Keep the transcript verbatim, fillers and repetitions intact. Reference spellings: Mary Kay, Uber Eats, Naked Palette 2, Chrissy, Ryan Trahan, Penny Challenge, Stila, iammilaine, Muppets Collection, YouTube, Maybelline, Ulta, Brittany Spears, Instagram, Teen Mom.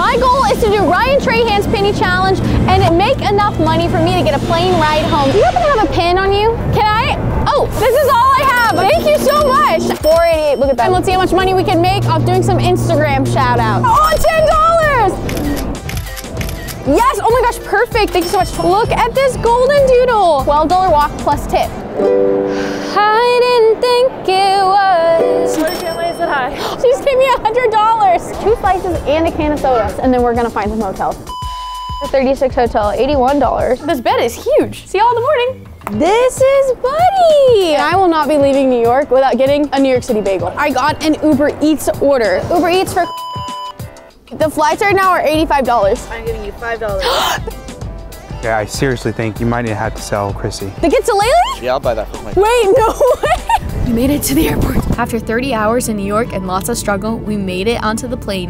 My goal is to do Ryan Trahan's Penny Challenge and make enough money for me to get a plane ride home. Do you happen to have a pen on you? Can I? Oh, this is all I have. Thank you so much. four eighty-eight, look at that. And let's see how much money we can make off doing some Instagram shout outs. Oh, ten dollars. Yes, oh my gosh, perfect. Thank you so much. Look at this golden doodle. twelve dollar walk plus tip. I didn't think it was. Family said hi. She just gave me one hundred dollars. Two slices and a can of sodas, and then we're gonna find some hotels. The thirty-six hotel, eighty-one dollars. This bed is huge. See y'all in the morning. This is Buddy! And I will not be leaving New York without getting a New York City bagel. I got an Uber Eats order. Uber Eats for the flights right now are eighty-five dollars. I'm giving you five dollars. Yeah, I seriously think you might have to sell Chrissy. The Kitsalele? Yeah, I'll buy that for my. Wait, no way! We made it to the airport. After thirty hours in New York and lots of struggle, we made it onto the plane.